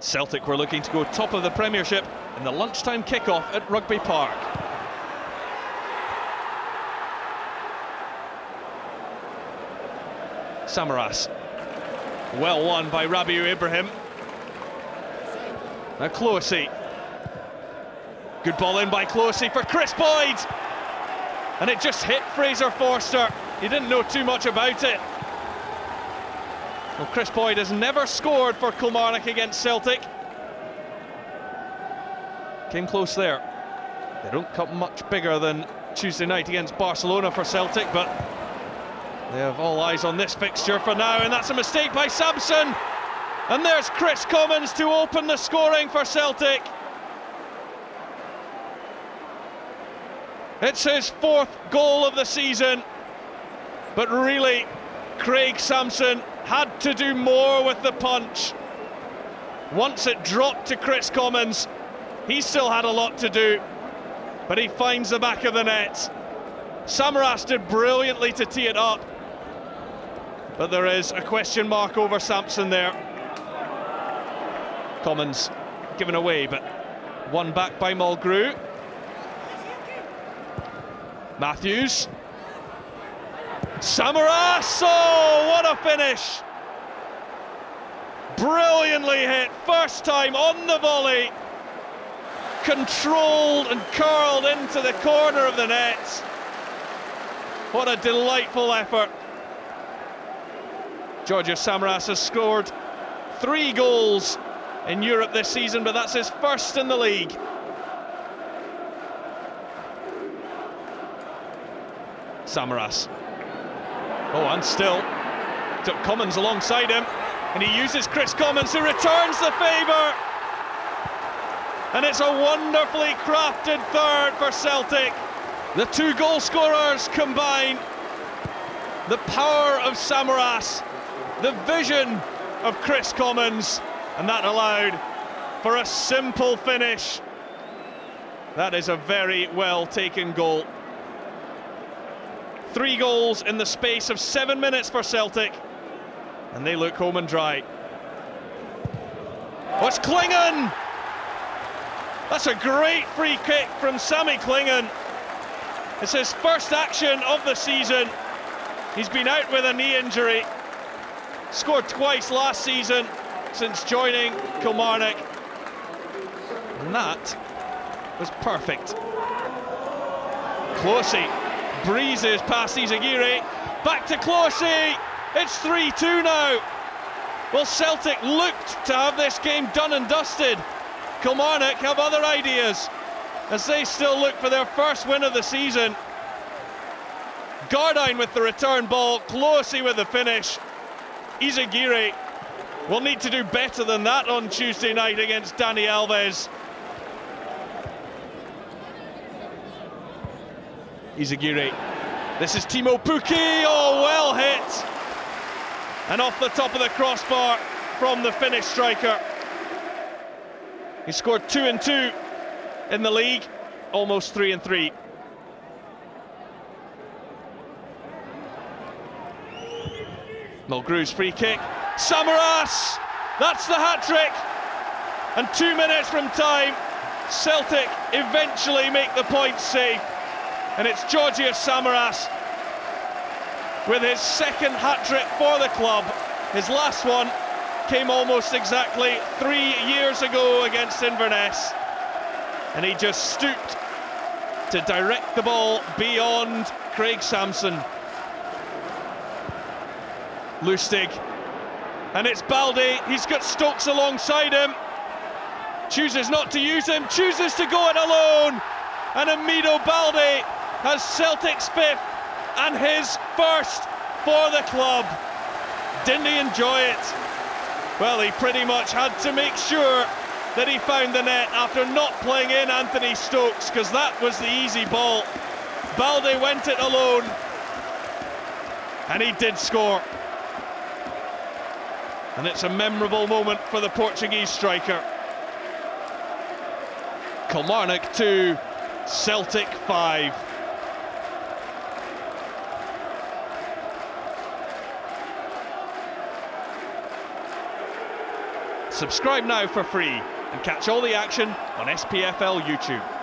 Celtic were looking to go top of the Premiership in the lunchtime kick-off at Rugby Park. Samaras, well won by Rabiu Ibrahim. Now Kloissi, good ball in by Kloissi for Chris Boyd, and it just hit Fraser Forster. He didn't know too much about it. Well, Chris Boyd has never scored for Kilmarnock against Celtic. Came close there. They don't come much bigger than Tuesday night against Barcelona for Celtic, but they have all eyes on this fixture for now, and that's a mistake by Samson. And there's Chris Commons to open the scoring for Celtic. It's his fourth goal of the season, but really, Craig Samson had to do more with the punch. Once it dropped to Chris Commons, he still had a lot to do, but he finds the back of the net. Samaras did brilliantly to tee it up, but there is a question mark over Samson there. Commons given away, but won back by Mulgrew. Matthews. Samaras! Oh, what a finish! Brilliantly hit, first time on the volley. Controlled and curled into the corner of the net. What a delightful effort. Georgios Samaras has scored 3 goals in Europe this season, but that's his first in the league. Samaras. Oh, and still took Commons alongside him, and he uses Chris Commons, who returns the favour. And it's a wonderfully crafted third for Celtic. The 2 goal scorers combine. The power of Samaras, the vision of Chris Commons, and that allowed for a simple finish. That is a very well taken goal. 3 goals in the space of 7 minutes for Celtic, and they look home and dry. Oh, it's Clingan! That's a great free kick from Sammy Clingan. It's his first action of the season. He's been out with a knee injury. Scored twice last season since joining Kilmarnock. And that was perfect. Kloissi breezes past Izaguirre, back to Kloissi. It's 3-2 now. Well, Celtic looked to have this game done and dusted. Kilmarnock have other ideas as they still look for their first win of the season. Gardine with the return ball, Kloissi with the finish. Izaguirre will need to do better than that on Tuesday night against Dani Alves. Izaguirre. This is Timo Pukki. Oh, well hit. And off the top of the crossbar from the Finnish striker. He scored 2 and 2 in the league, almost 3 and 3. Mulgrew's free kick. Samaras! That's the hat-trick. And 2 minutes from time, Celtic eventually make the point safe. And it's Georgios Samaras with his second hat-trick for the club. His last one came almost exactly 3 years ago against Inverness. And he just stooped to direct the ball beyond Craig Samson. Lustig. And it's Baldé. He's got Stokes alongside him. Chooses not to use him. Chooses to go it alone. And Amido Baldé has Celtic's 5th and his first for the club. Didn't he enjoy it? Well, he pretty much had to make sure that he found the net after not playing in Anthony Stokes, because that was the easy ball. Baldé went it alone, and he did score. And it's a memorable moment for the Portuguese striker. Kilmarnock 2, Celtic 5. Subscribe now for free and catch all the action on SPFL YouTube.